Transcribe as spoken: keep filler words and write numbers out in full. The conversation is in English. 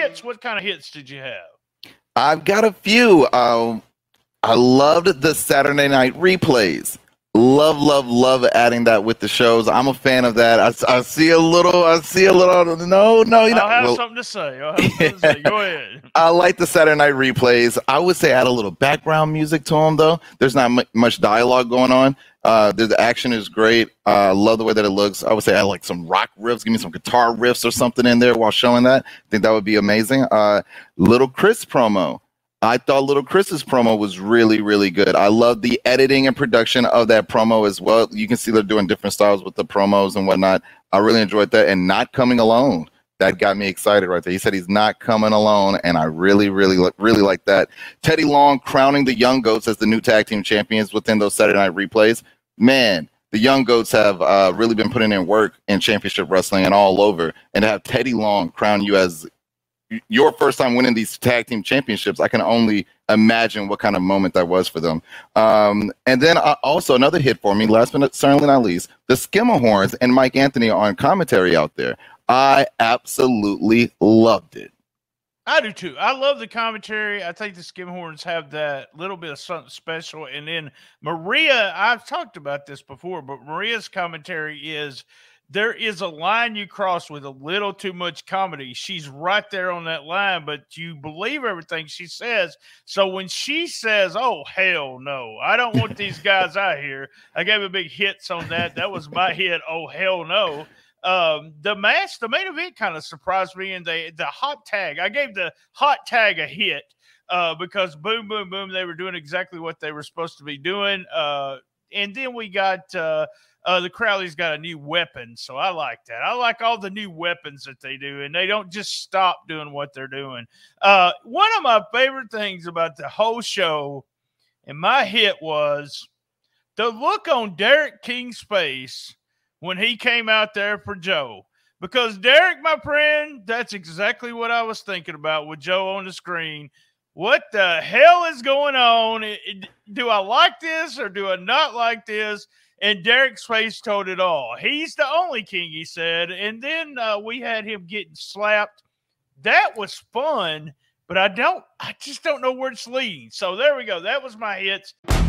hits, what kind of hits did you have? I've got a few. Um, I loved the Saturday night replays. Love, love, love adding that with the shows. I'm a fan of that. I, I see a little, I see a little, no, no. You know, I'll have well, something to say. I'll have something to say. Go ahead. I like the Saturday night replays. I would say add a little background music to them, though. There's not much dialogue going on. Uh, the, the action is great. I uh, love the way that it looks. I would say I like some rock riffs. Give me some guitar riffs or something in there while showing that. I think that would be amazing. Uh, Little Chris promo. I thought Little Chris's promo was really, really good. I love the editing and production of that promo as well. You can see they're doing different styles with the promos and whatnot. I really enjoyed that. And not coming alone. That got me excited right there. He said he's not coming alone, and I really, really, really like that. Teddy Long crowning the Young Goats as the new tag team champions within those Saturday night replays. Man, the Young Goats have uh, really been putting in work in championship wrestling and all over. And to have Teddy Long crown you as your first time winning these tag team championships, I can only imagine what kind of moment that was for them. Um, and then uh, also another hit for me, last but certainly not least, the Skimmerhorns and Mike Anthony on commentary out there. I absolutely loved it. I do too. I love the commentary. I think the Skimmerhorns have that little bit of something special. And then Maria, I've talked about this before, but Maria's commentary is, there is a line you cross with a little too much comedy. She's right there on that line, but you believe everything she says. So when she says, oh, hell no, I don't want these guys out here. I gave a big hits on that. That was my hit. Oh, hell no. Um, the match, the main event kind of surprised me. And they, the hot tag, I gave the hot tag a hit uh, because boom, boom, boom, they were doing exactly what they were supposed to be doing. Uh, and then we got uh, – Uh, the Crowley's got a new weapon, so I like that. I like all the new weapons that they do, and they don't just stop doing what they're doing. Uh, one of my favorite things about the whole show, and my hit was the look on Derek King's face when he came out there for Joe. Because Derek, my friend, that's exactly what I was thinking about with Joe on the screen. What the hell is going on? Do I like this or do I not like this? And Derek's face told it all. He's the only king, he said. And then uh, we had him getting slapped. That was fun, but I don't, I just don't know where it's leading. So there we go. That was my hits.